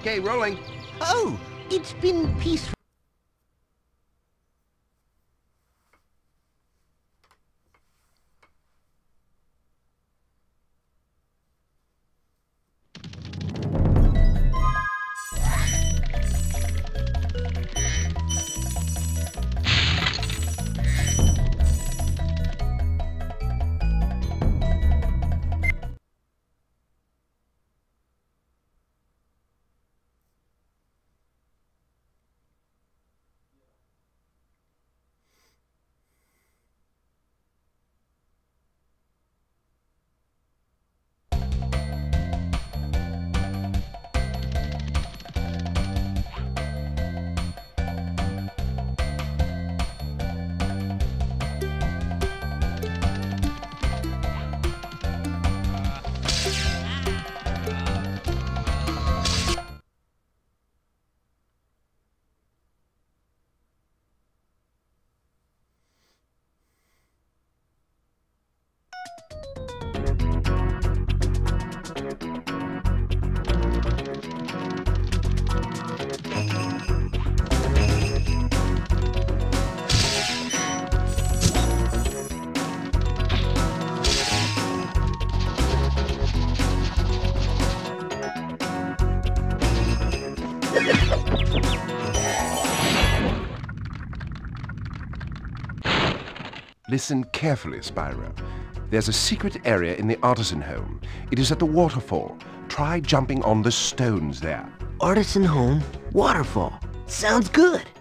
Okay, rolling. Oh, it's been peaceful. Listen carefully, Spyro. There's a secret area in the artisan home. It is at the waterfall. Try jumping on the stones there. Artisan home, waterfall. Sounds good.